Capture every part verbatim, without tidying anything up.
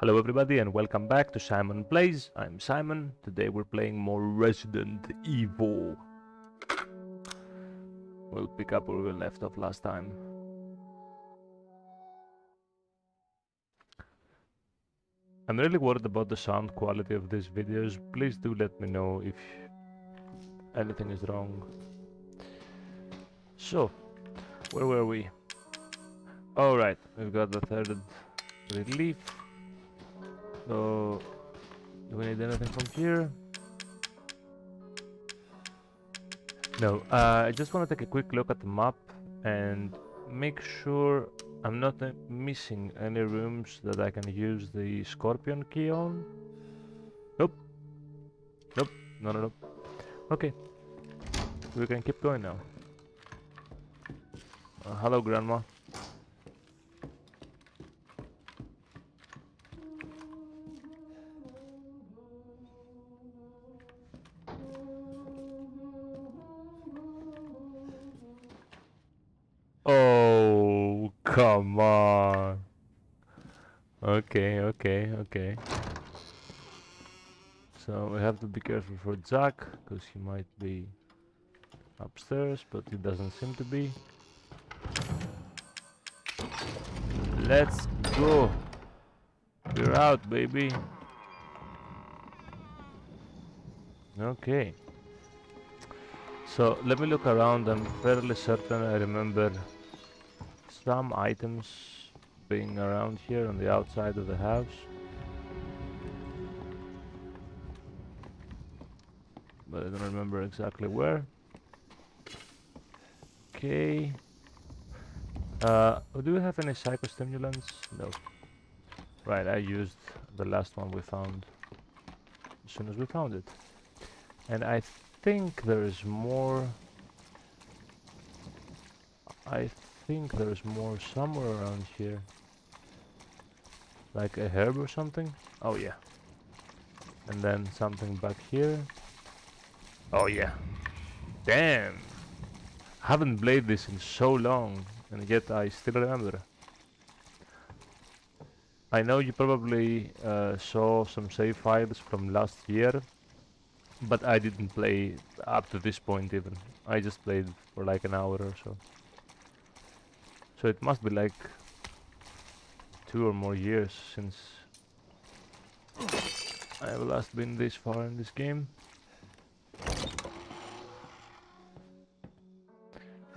Hello everybody and welcome back to Simon Plays. I'm Simon. Today we're playing more Resident Evil. We'll pick up where we left off last time. I'm really worried about the sound quality of these videos. Please do let me know if anything is wrong. So, where were we? Alright, we've got the third relief. So, do we need anything from here? No, uh, I just want to take a quick look at the map and make sure I'm not uh, missing any rooms that I can use the scorpion key on. Nope. Nope. No, no, no. Okay. We can keep going now. Uh, hello, Grandma. Come on. Okay, okay, okay. So we have to be careful for Jack, because he might be upstairs, but he doesn't seem to be. Let's go. We're out, baby. Okay. So let me look around. I'm fairly certain I remember some items being around here on the outside of the house, but I don't remember exactly where. Okay. Uh, do we have any psychostimulants? No. Right, I used the last one we found as soon as we found it. And I think there is more. I I think there's more somewhere around here, like a herb or something. Oh yeah, and then something back here. Oh yeah, damn, haven't played this in so long and yet I still remember. I know you probably uh, saw some save files from last year, but I didn't play up to this point even. I just played for like an hour or so. So it must be like two or more years since I have last been this far in this game.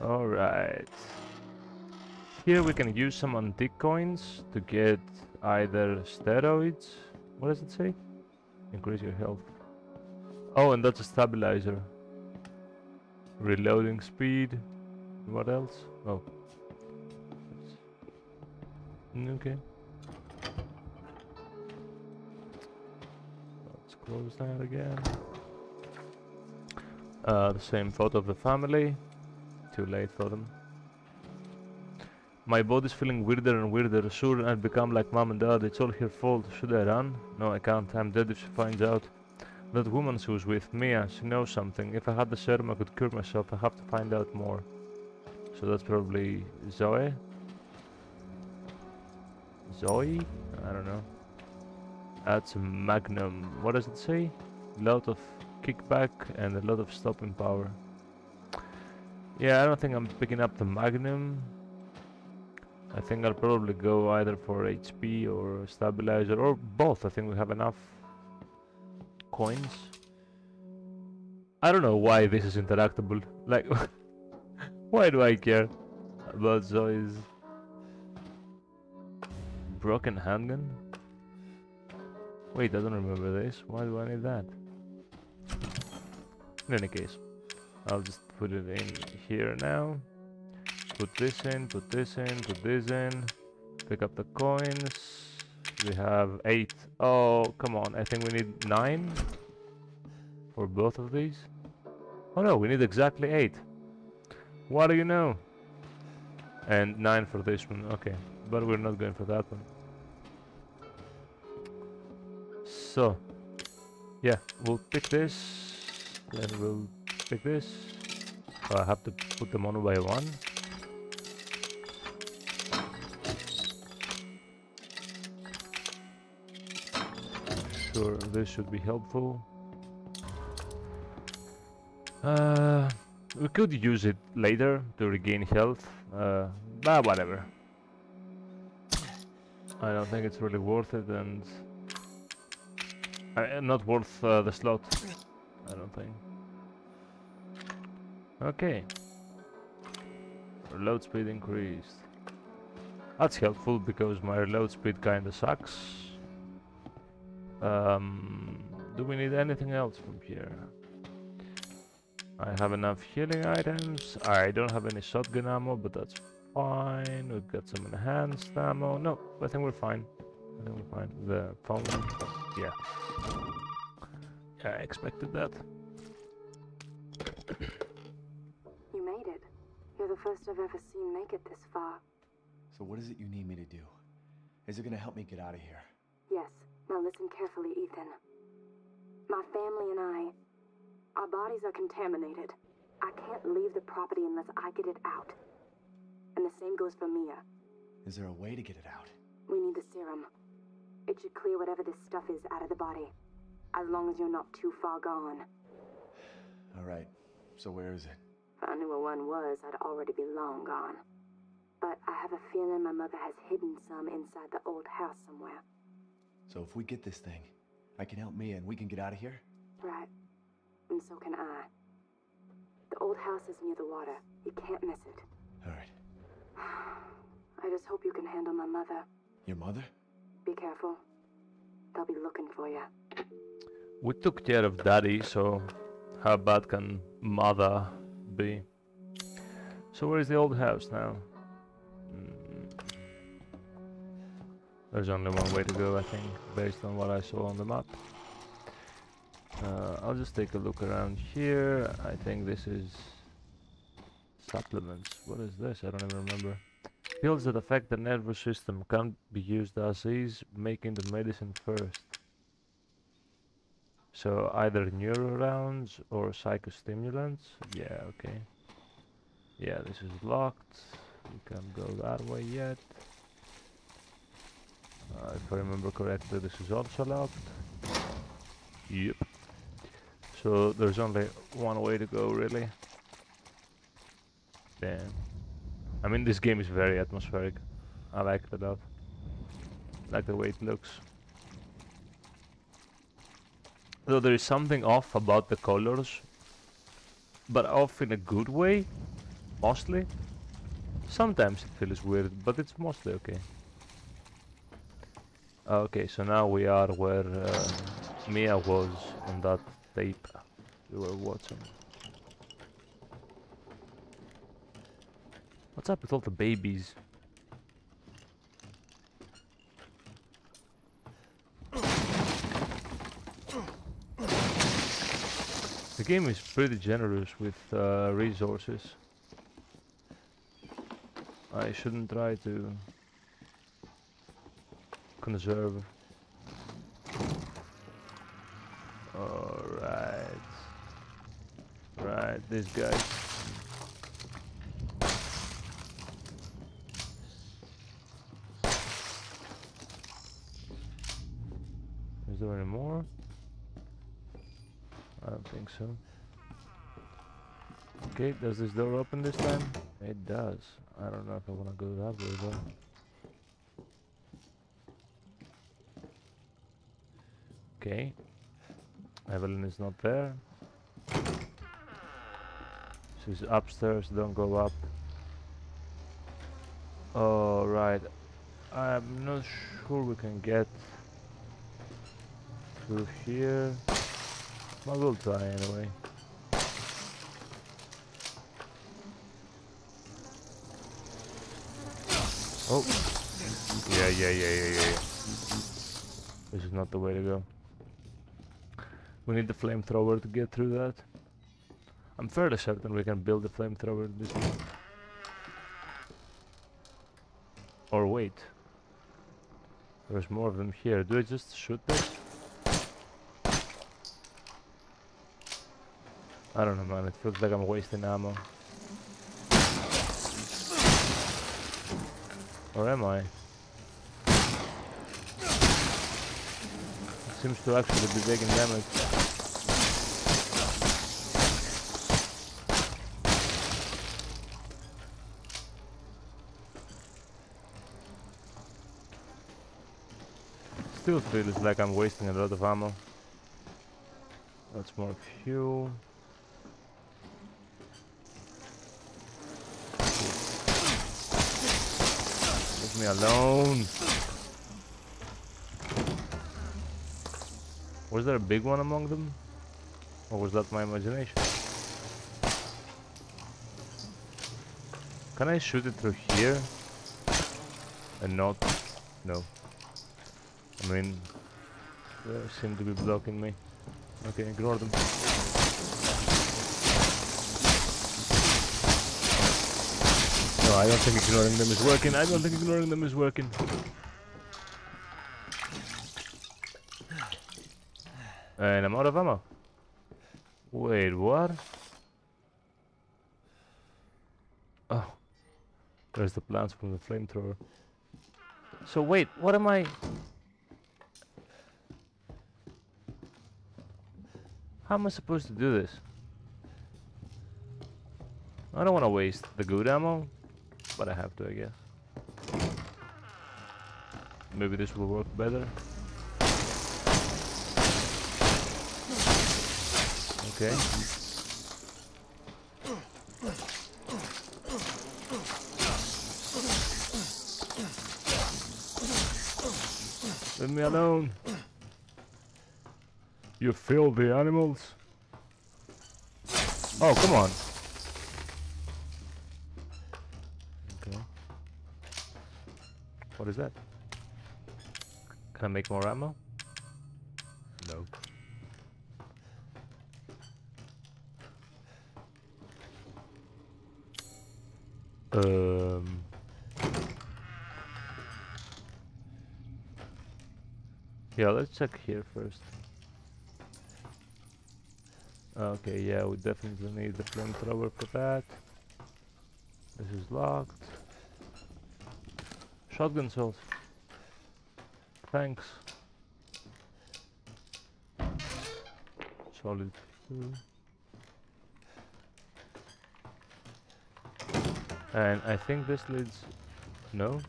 Alright. Here we can use some antique coins to get either steroids. What does it say? Increase your health. Oh, and that's a stabilizer. Reloading speed. What else? Oh. Okay. Let's close that again. Uh, the same photo of the family. Too late for them. My body's feeling weirder and weirder. Soon I'll become like mom and dad. It's all her fault. Should I run? No, I can't. I'm dead if she finds out. That woman who's with Mia, she knows something. If I had the serum, I could cure myself. I have to find out more. So that's probably Zoe. Zoe? I don't know. That's a magnum. What does it say? A lot of kickback and a lot of stopping power. Yeah, I don't think I'm picking up the magnum. I think I'll probably go either for H P or stabilizer or both. I think we have enough coins. I don't know why this is interactable. Like, why do I care about Zoe's broken handgun? Wait, I don't remember this. Why do I need that? In any case, I'll just put it in here now. Put this in, put this in, put this in. Pick up the coins. We have eight. Oh, come on. I think we need nine for both of these. Oh no, we need exactly eight. What do you know? And nine for this one. Okay. But we're not going for that one. So, yeah, we'll pick this, then we'll pick this. Oh, I have to put them one by one. sure this should be helpful. Uh, we could use it later to regain health, uh, but whatever. I don't think it's really worth it, and uh, not worth uh, the slot, I don't think. Okay. Reload speed increased. That's helpful because my reload speed kinda sucks. Um, do we need anything else from here? I have enough healing items. I don't have any shotgun ammo, but that's fine. We've got some enhanced ammo. No, I think we're fine. I think we're fine. The phone. Yeah. Yeah, I expected that. You made it. You're the first I've ever seen make it this far. So what is it you need me to do? Is it going to help me get out of here? Yes. Now listen carefully, Ethan. My family and I... our bodies are contaminated. I can't leave the property unless I get it out. And the same goes for Mia. Is there a way to get it out? We need the serum. It should clear whatever this stuff is out of the body. As long as you're not too far gone. Alright. So where is it? If I knew where one was, I'd already be long gone. But I have a feeling my mother has hidden some inside the old house somewhere. So if we get this thing, I can help Mia and we can get out of here? Right. And so can I. The old house is near the water. You can't miss it. Alright. I just hope you can handle my mother. Your mother? Be careful. They'll be looking for you. We took care of Daddy, so how bad can mother be? So where is the old house now? There's only one way to go, I think, based on what I saw on the map. Uh, I'll just take a look around here. I think this is supplements. What is this? I don't even remember. Pills that affect the nervous system can't be used as is, making the medicine first. So either neuro rounds or psychostimulants. Yeah, okay. Yeah, this is locked. We can't go that way yet. Uh, if I remember correctly, this is also locked. Yep. So there's only one way to go, really. Damn. I mean, this game is very atmospheric. I like it a lot. I like the way it looks. Though there is something off about the colors, but off in a good way, mostly. Sometimes it feels weird, but it's mostly okay. Okay, so now we are where uh, Mia was on that tape we were watching. What's up with all the babies? The game is pretty generous with uh, resources. I shouldn't try to conserve. Alright. Right, this guy. Is there any more? I don't think so. Okay, does this door open this time? It does. I don't know if I want to go that way though. Okay, Evelyn is not there. She's upstairs, don't go up. Alright, I'm not sure we can get through here, but we'll try anyway. Oh, yeah, yeah, yeah, yeah, yeah. This is not the way to go. We need the flamethrower to get through that. I'm fairly certain we can build the flamethrower this way. Or wait. There's more of them here. Do I just shoot this? I don't know, man. It feels like I'm wasting ammo. Or am I? seems to actually be taking damage. Still feels like I'm wasting a lot of ammo. That's more fuel. Leave me alone. Was there a big one among them? Or was that my imagination? Can I shoot it through here? And not... no. I mean... they seem to be blocking me. Okay, ignore them. No, I don't think ignoring them is working. I don't think ignoring them is working. And I'm out of ammo. Wait, what? Oh. There's the plants from the flamethrower. So wait, what am I... how am I supposed to do this? I don't want to waste the good ammo, but I have to, I guess. Maybe this will work better. Okay. Leave me alone. You filthy animals. Oh, come on. Okay. What is that? Can I make more ammo? No. Um. Yeah, let's check here first. Okay, yeah, we definitely need the flamethrower for that. This is locked. Shotgun shells. Thanks. Solid fuel. And I think this leads... no?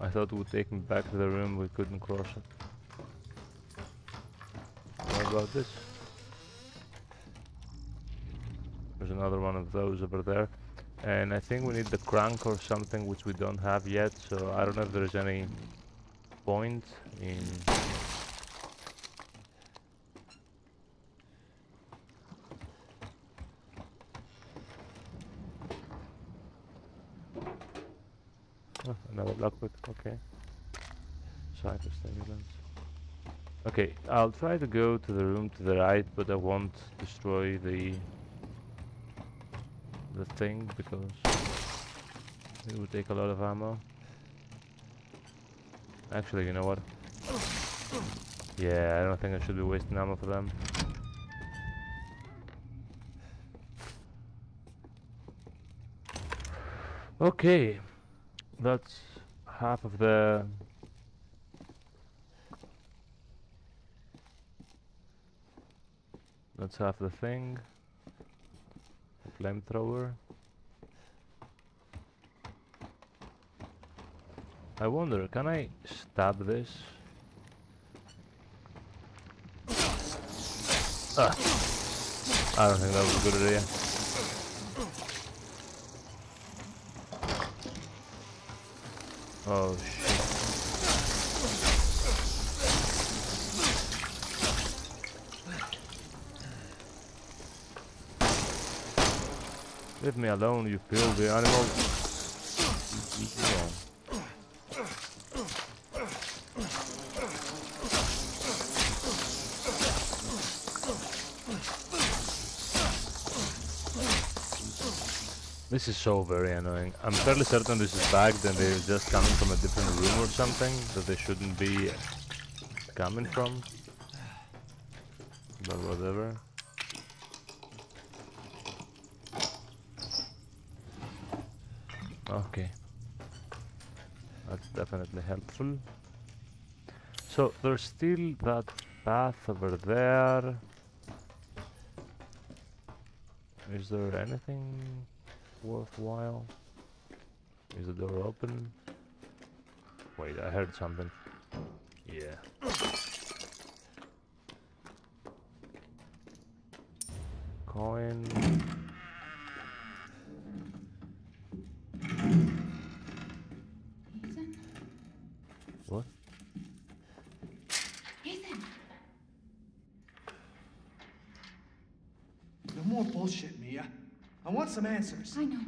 I thought it would take me back to the room we couldn't cross it. What about this? There's another one of those over there. And I think we need the crank or something, which we don't have yet, so I don't know if there's any point in... oh, another lockpick, okay. Cypher stimulants. Okay, I'll try to go to the room to the right, but I won't destroy the... the thing, because it would take a lot of ammo. Actually, you know what? Yeah, I don't think I should be wasting ammo for them. Okay, that's half of the... that's half the thing. Flamethrower. I wonder, can I stab this? Ah. I don't think that was a good idea. Oh shit. Leave me alone, you filthy animal. This is so very annoying. I'm fairly certain this is bagged and they're just coming from a different room or something that they shouldn't be coming from. But whatever. Okay. That's definitely helpful. So there's still that path over there. Is there anything worthwhile? Is the door open? Wait, I heard something. Yeah. Coin. Ethan? What? Ethan! No more bullshit, Mia. I want some answers. I know.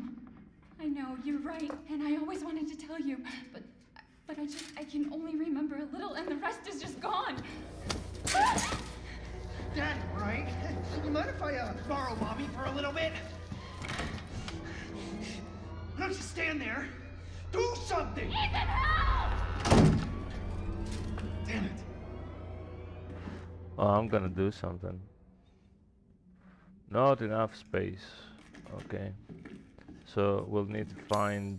I know, you're right, and I always wanted to tell you, but but I just I can only remember a little, and the rest is just gone. Dad, right? You mind if I uh, borrow mommy for a little bit? Why don't you stand there? Do something! Ethan, help! Damn it! Well, I'm gonna do something. Not enough space. Okay. So we'll need to find,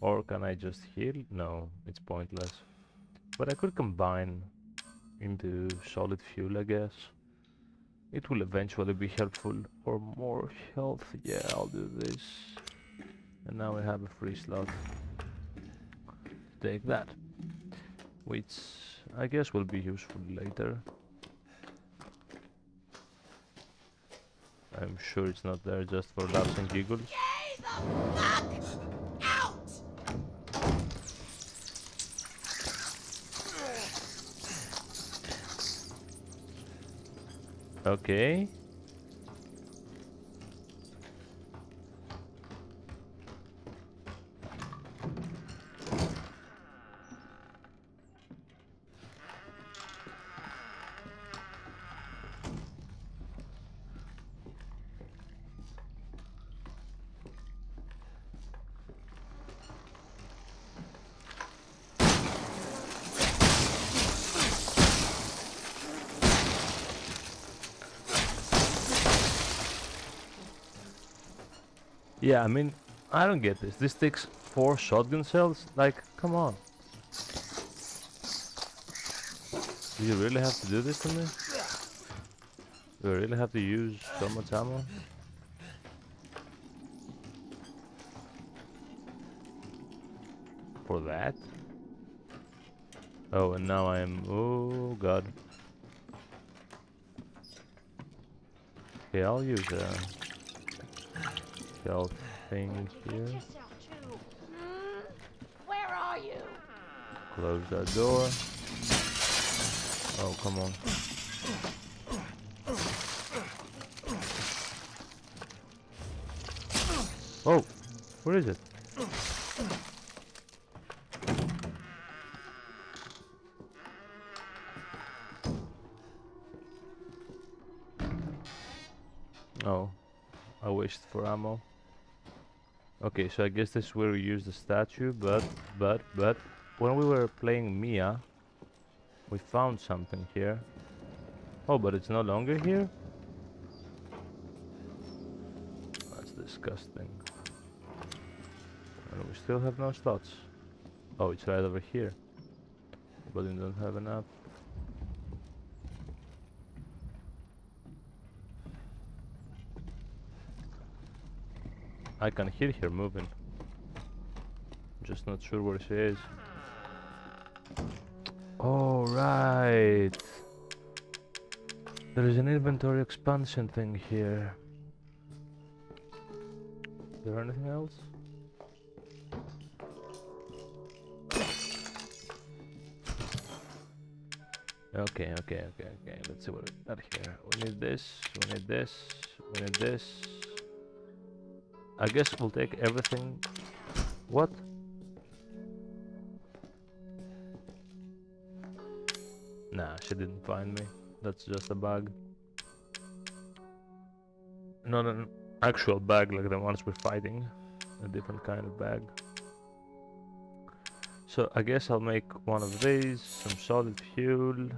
or can I just heal? No, it's pointless. But I could combine into solid fuel, I guess. It will eventually be helpful for more health. Yeah, I'll do this. And now we have a free slot. Take that. Which I guess will be useful later. I'm sure it's not there just for laughs and giggles. Get the fuck out! Okay. Yeah, I mean, I don't get this. This takes four shotgun shells? Like, come on. Do you really have to do this to me? Do I really have to use so much ammo? For that? Oh, and now I am... Oh, God. Okay, I'll use... Uh, Thing here. Mm, where are you? Close that door. Oh, come on. Oh, where is it? Oh, I wished for ammo. Okay, so I guess this is where we use the statue, but, but, but, when we were playing Mia, we found something here. Oh, but it's no longer here? That's disgusting. And we still have no slots. Oh, it's right over here. But we don't have enough. I can hear her moving. Just not sure where she is. All right. There is an inventory expansion thing here. Is there anything else? Okay, okay, okay, okay. Let's see what we got here. We need this. We need this. We need this. I guess we'll take everything. What? Nah, she didn't find me. That's just a bag. Not an actual bag like the ones we're fighting. A different kind of bag. So I guess I'll make one of these. Some solid fuel.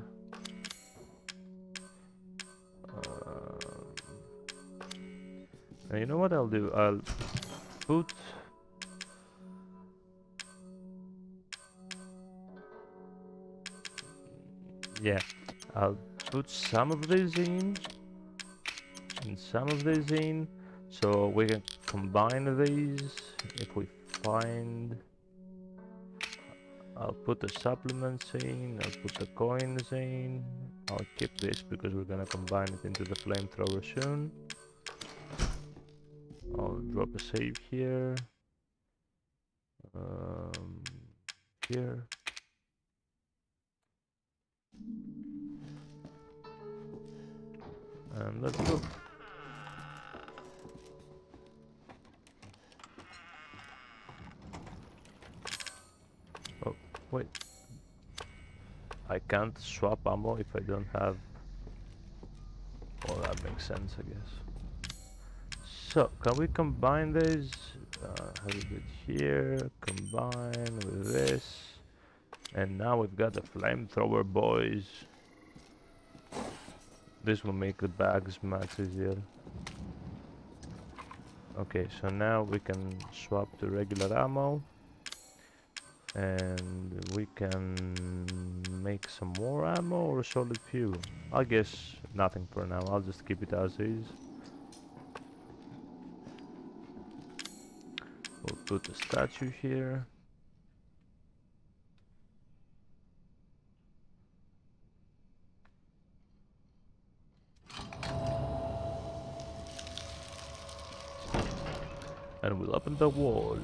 You know what I'll do? I'll put yeah, I'll put some of these in and some of these in, so we can combine these if we find. I'll put the supplements in, I'll put the coins in, I'll keep this because we're gonna combine it into the flamethrower soon. I'll drop a save here, um, here. And let's go. Oh, wait. I can't swap ammo if I don't have... Oh, that makes sense, I guess. So, can we combine these? Uh, have a bit here, combine with this. And now we've got the flamethrower, boys. This will make the bags much easier. Okay, so now we can swap to regular ammo. And we can make some more ammo or solid fuel. I guess nothing for now, I'll just keep it as is. We'll put a statue here. And we'll open the wall.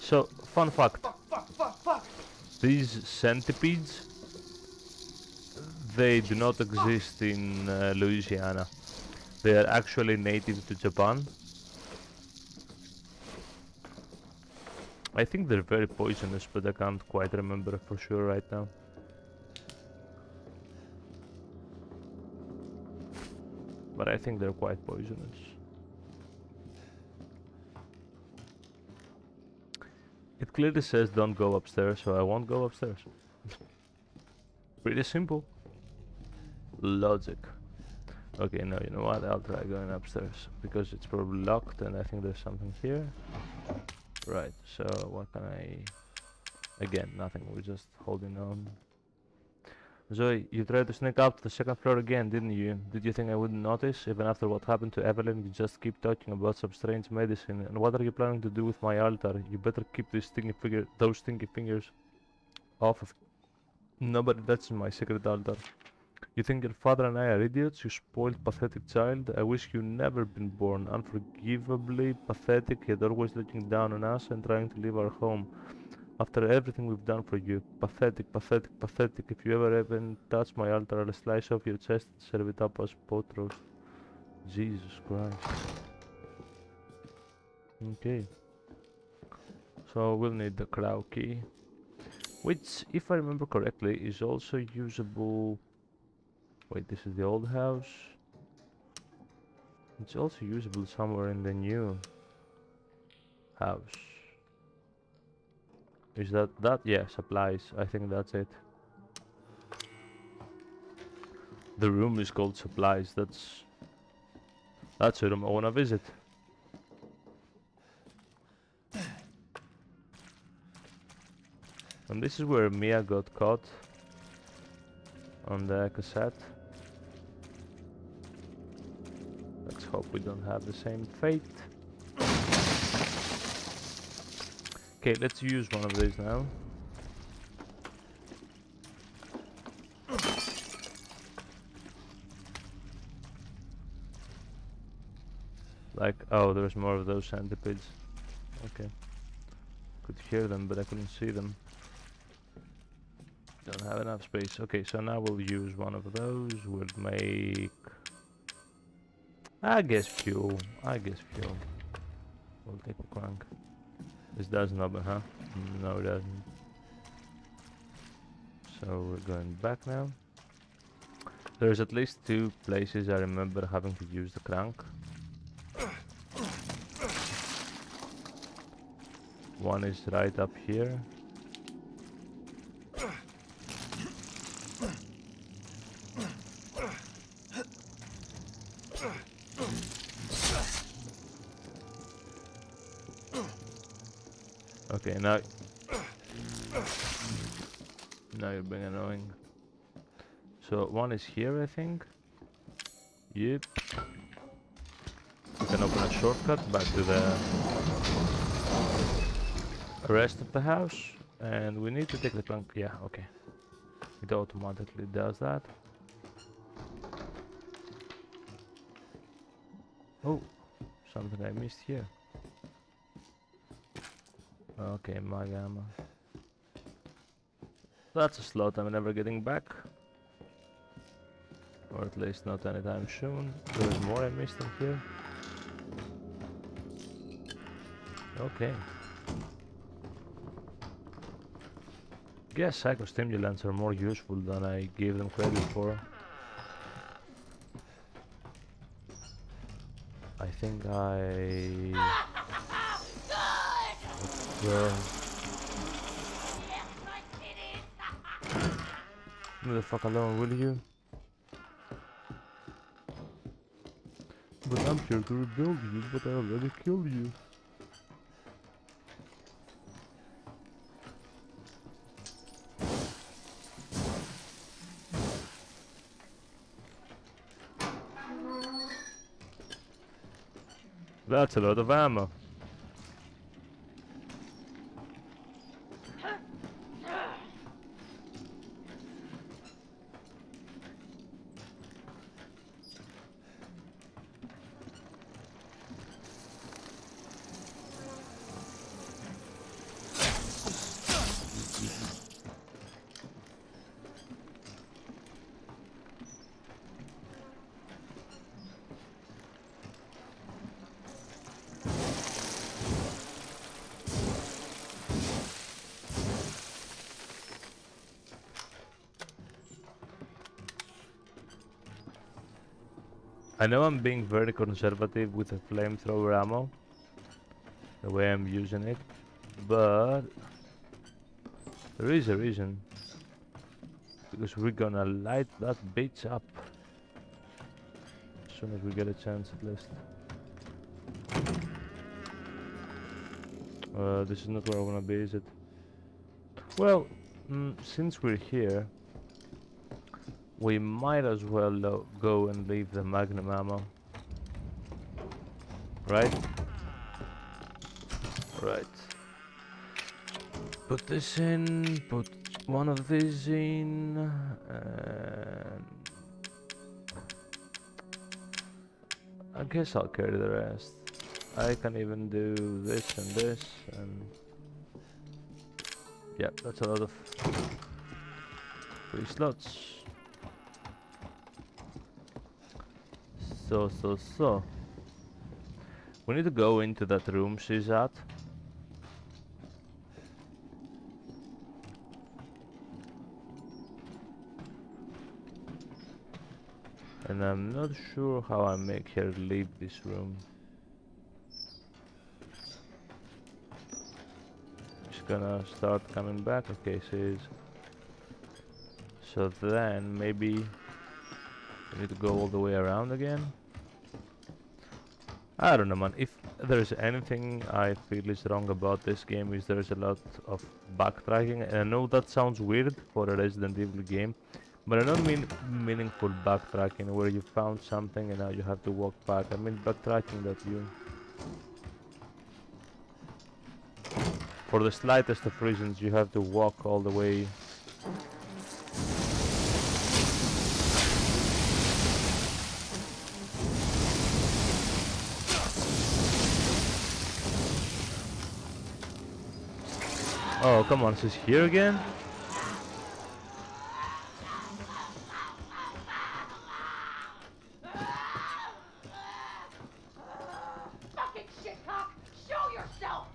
So, fun fact. Fuck, fuck, fuck, fuck. These centipedes, they do not exist in uh, Louisiana. They are actually native to Japan. I think they're very poisonous, but I can't quite remember for sure right now. But I think they're quite poisonous. It clearly says don't go upstairs, so I won't go upstairs. Pretty simple. Logic. Okay, no, you know what? I'll try going upstairs, because it's probably locked and I think there's something here. Right, so what can I... Again, nothing, we're just holding on. Zoe, you tried to sneak up to the second floor again, didn't you? Did you think I wouldn't notice? Even after what happened to Evelyn, you just keep talking about some strange medicine. And what are you planning to do with my altar? You better keep these stinky finger, those stinky fingers off of... Nobody touches my sacred altar. You think your father and I are idiots, you spoiled pathetic child? I wish you never been born. Unforgivably pathetic, yet always looking down on us and trying to leave our home. After everything we've done for you. Pathetic, pathetic, pathetic. If you ever even touch my altar, I'll slice off your chest and serve it up as pot roast. Jesus Christ. Okay. So we'll need the crow key. Which, if I remember correctly, is also usable... Wait, this is the old house. It's also usable somewhere in the new house. Is that that? Yeah, supplies. I think that's it. The room is called supplies. That's that's a room I wanna visit. And this is where Mia got caught on the cassette. Hope we don't have the same fate. Okay, let's use one of these now. Like, oh, there's more of those centipedes. Okay. Could hear them, but I couldn't see them. Don't have enough space. Okay, so now we'll use one of those. We'll make... I guess fuel. I guess fuel. We'll take the crank. This doesn't open, huh? No, it doesn't. So we're going back now. There's at least two places I remember having to use the crank. One is right up here. Okay, no. Now you're being annoying. So one is here, I think. Yep. We can open a shortcut back to the rest of the house. And we need to take the plank. Yeah, okay. It automatically does that. Oh, something I missed here. Okay, my gamma. That's a slot I'm never getting back. Or at least not anytime soon. There's more I missed in here. Okay. Guess psycho stimulants are more useful than I gave them credit for. I think I... Where? Leave the fuck alone, will you? But I'm here to rebuild you, but I already killed you. That's a lot of ammo. I know I'm being very conservative with the flamethrower ammo, the way I'm using it, but there is a reason, because we're gonna light that bitch up as soon as we get a chance at least. Uh, this is not where I wanna be, is it? Well, mm, since we're here, we might as well go and leave the magnum ammo. Right? Right. Put this in, put one of these in, and I guess I'll carry the rest. I can even do this and this, and yeah, that's a lot of free slots. So, so, so, we need to go into that room she's at. And I'm not sure how I make her leave this room. She's gonna start coming back. Okay, she is. So then, maybe we need to go all the way around again. I don't know, man. If there's anything I feel is wrong about this game, is there's a lot of backtracking. And I know that sounds weird for a Resident Evil game, but I don't mean meaningful backtracking where you found something and now you have to walk back. I mean backtracking that you, for the slightest of reasons, you have to walk all the way. Oh, come on, she's here again? Fucking shitcock! Show yourself!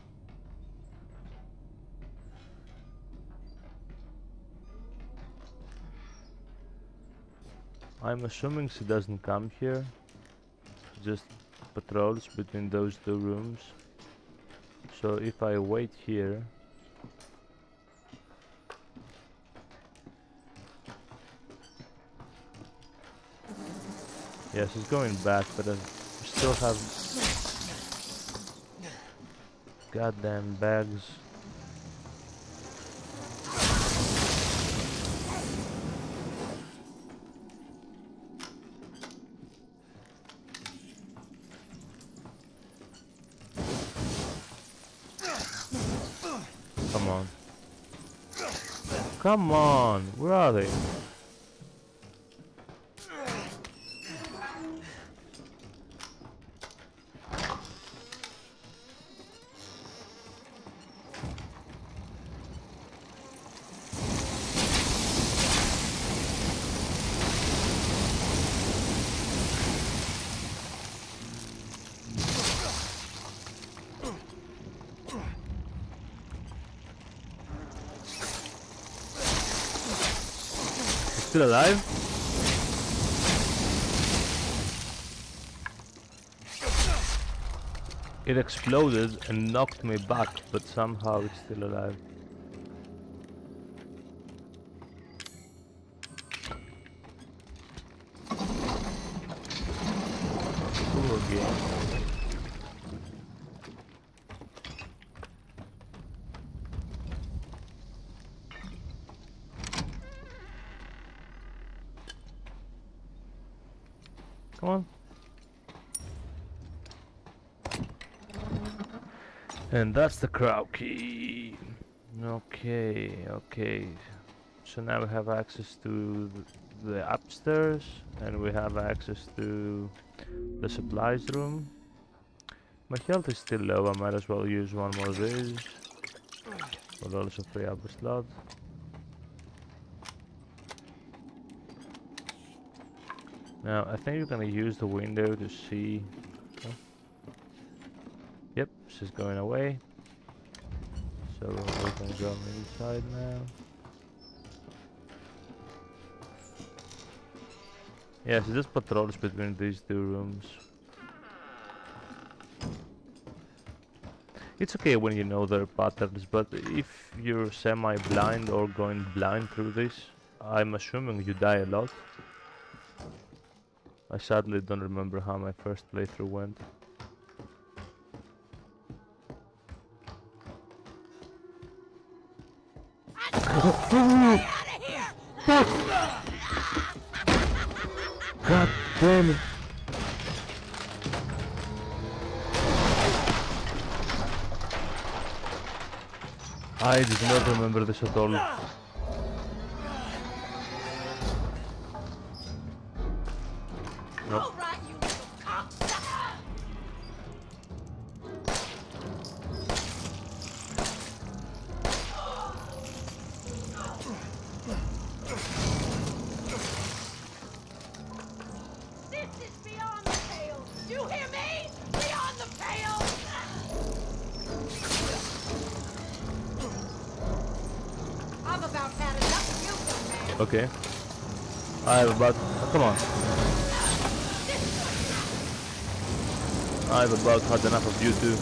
I'm assuming she doesn't come here. She just patrols between those two rooms. So if I wait here... Yeah, she's going back, but I still have goddamn bags. Come on, where are they? Still alive? It exploded and knocked me back, but somehow it's still alive. Cool game. Come on. And that's the crowd key. Okay, okay. So now we have access to the upstairs, and we have access to the supplies room. My health is still low, I might as well use one more of these. We'll also free up a slot. Now, I think you're gonna use the window to see... Oh. Yep, she's going away. So we're gonna go on the side now. Yeah, she just patrols between these two rooms. It's okay when you know their patterns, but if you're semi-blind or going blind through this, I'm assuming you die a lot. I sadly don't remember how my first playthrough went. God damn it. I did not remember this at all. Nope. Okay. I've about... Oh, come on. I've about had enough of you too.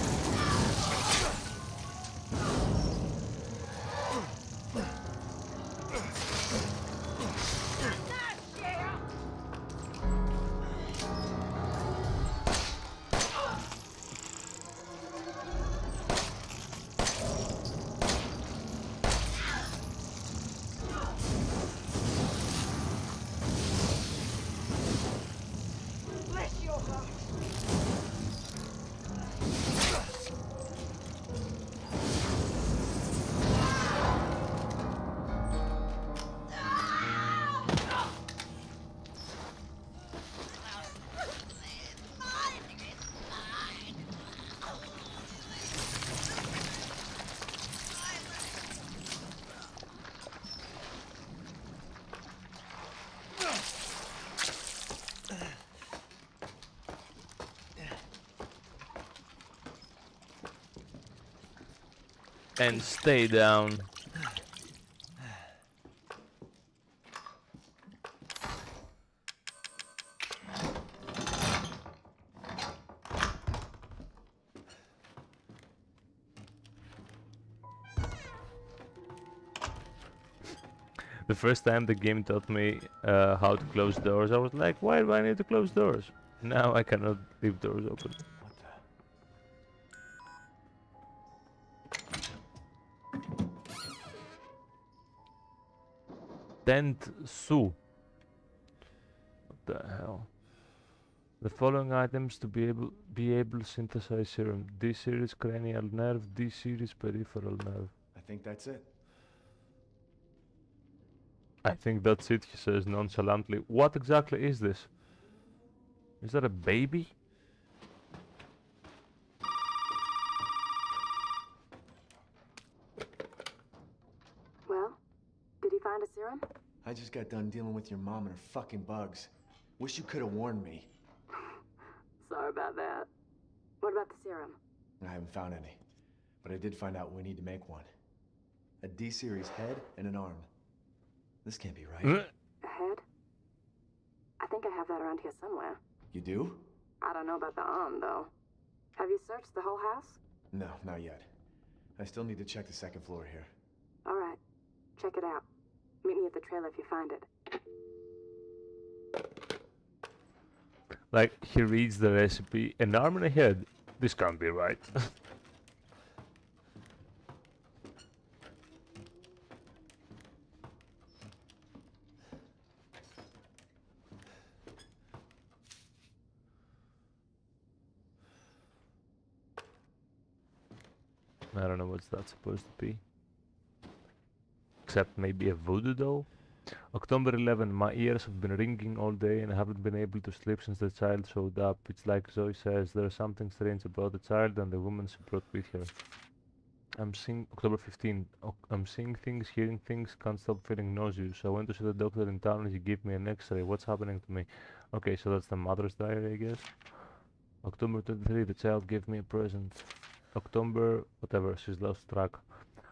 And stay down. The first time the game taught me uh, how to close doors, I was like, why do I need to close doors? Now I cannot leave doors open. Dent Su. What the hell? The following items to be able be able to synthesize serum: D series cranial nerve, D series peripheral nerve. I think that's it. I think that's it, he says nonchalantly. What exactly is this? Is that a baby? Well, did he find a serum? I just got done dealing with your mom and her fucking bugs. Wish you could have warned me. Sorry about that. What about the serum? I haven't found any, but I did find out we need to make one. A D series head and an arm. This can't be right. A head? I think I have that around here somewhere. You do? I don't know about the arm, though. Have you searched the whole house? No, not yet. I still need to check the second floor here. All right. Check it out. Meet me at the trailer if you find it. Like, he reads the recipe. An arm and a head. This can't be right. I don't know what's that supposed to be. Except maybe a voodoo doll? October eleventh, my ears have been ringing all day and I haven't been able to sleep since the child showed up. It's like Zoe says, there's something strange about the child and the woman she brought with her. I'm seeing... October fifteenth. I'm seeing things, hearing things, can't stop feeling nauseous. I went to see the doctor in town and he gave me an x-ray. What's happening to me? Okay, so that's the mother's diary, I guess. October twenty-third, the child gave me a present. October, whatever, she's lost track.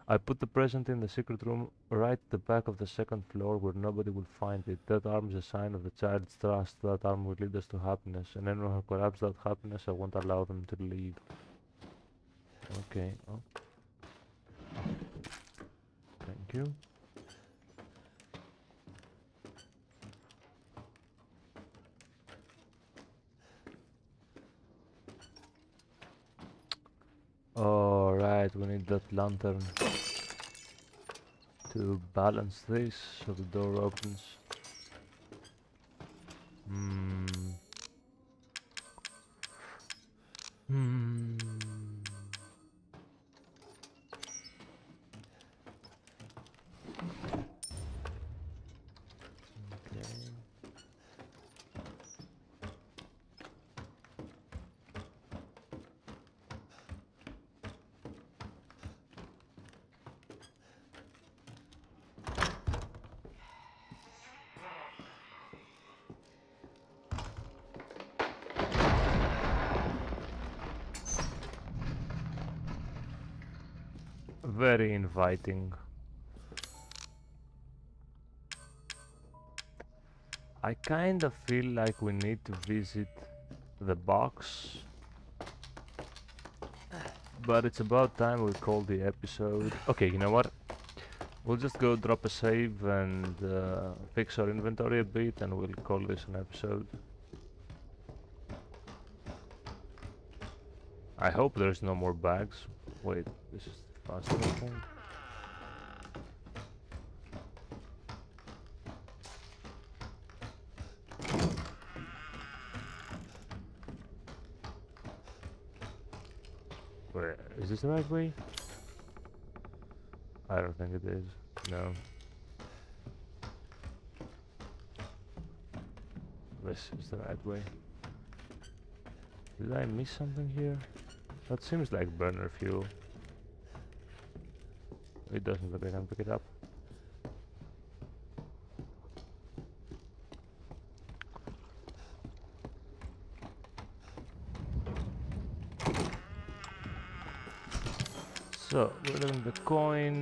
I put the present in the secret room right at the back of the second floor where nobody will find it. That arm is a sign of the child's trust. That arm will lead us to happiness. And anyone who corrupts that happiness, I won't allow them to leave. Okay. Oh. Thank you. Alright, we need that lantern to balance this so the door opens. Hmm. Hmm. Very inviting. I kind of feel like we need to visit the box, but it's about time we call the episode. Okay, you know what? We'll just go drop a save and uh, fix our inventory a bit, and we'll call this an episode. I hope there's no more bags. Wait, this is... faster, I think. Wait, is this the right way? I don't think it is. No. This is the right way. Did I miss something here? That seems like burner fuel. It doesn't, but I can pick it up. So, we're leaving the coin,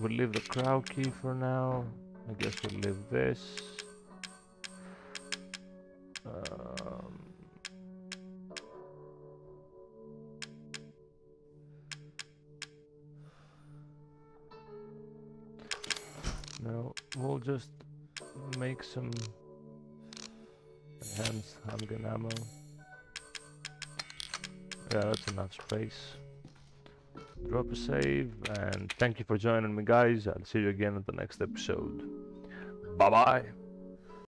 we'll leave the crow key for now. I guess we'll leave this. Um, Now we'll just make some enhanced handgun ammo. Yeah, that's enough space. Drop a save, and thank you for joining me, guys. I'll see you again in the next episode. Bye bye.